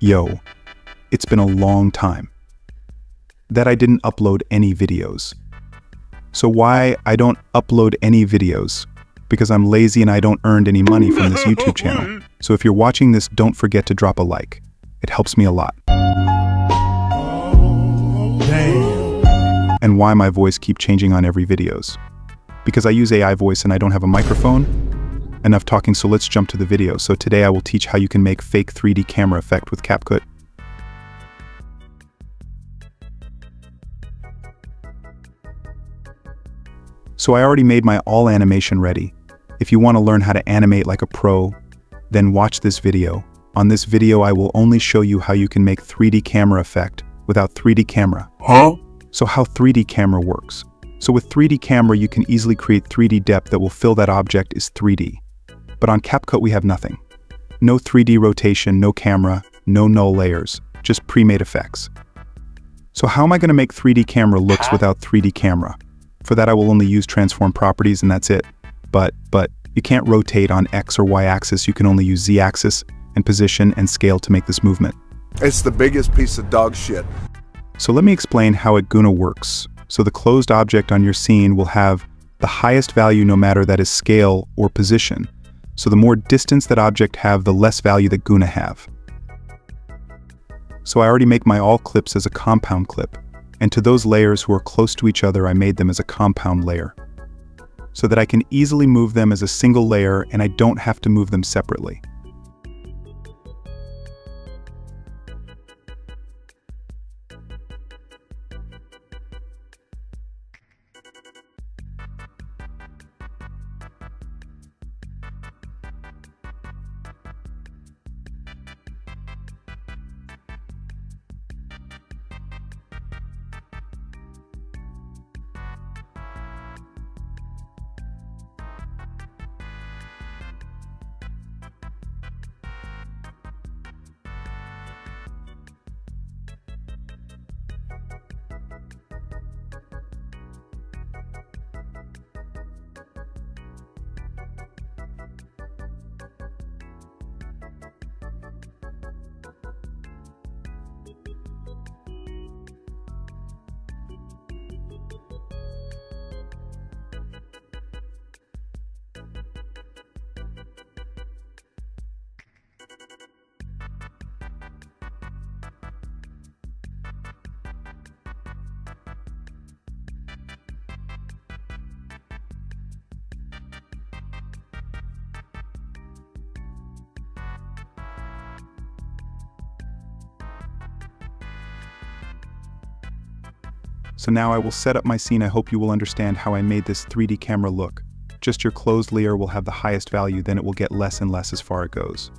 Yo, it's been a long time that I didn't upload any videos. So why I don't upload any videos? Because I'm lazy and I don't earn any money from this YouTube channel. So if you're watching this, don't forget to drop a like. It helps me a lot. Damn. And why my voice keep changing on every videos? Because I use AI voice and I don't have a microphone. Enough talking, so let's jump to the video. So today I will teach how you can make fake 3D camera effect with CapCut. So I already made my all animation ready. If you want to learn how to animate like a pro, then watch this video. On this video, I will only show you how you can make 3D camera effect without 3D camera. Huh? So how 3D camera works. So with 3D camera, you can easily create 3D depth that will fill that object is 3D. But on CapCut, we have nothing. No 3D rotation, no camera, no null layers, just pre-made effects. So how am I going to make 3D camera looks without 3D camera? For that, I will only use transform properties and that's it. But you can't rotate on X or Y axis. You can only use Z axis and position and scale to make this movement. It's the biggest piece of dog shit. So let me explain how Iguna works. So the closed object on your scene will have the highest value no matter that is scale or position. So the more distance that object have, the less value that Iguna have. So I already make my all clips as a compound clip. And to those layers who are close to each other, I made them as a compound layer so that I can easily move them as a single layer and I don't have to move them separately. So now I will set up my scene. I hope you will understand how I made this 3D camera look. Just your closed layer will have the highest value, then it will get less and less as far as it goes.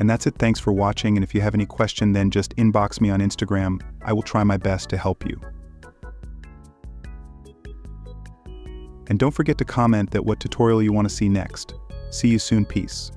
And that's it. Thanks for watching, and if you have any question, then just inbox me on Instagram. I will try my best to help you. And don't forget to comment that what tutorial you want to see next. See you soon. Peace.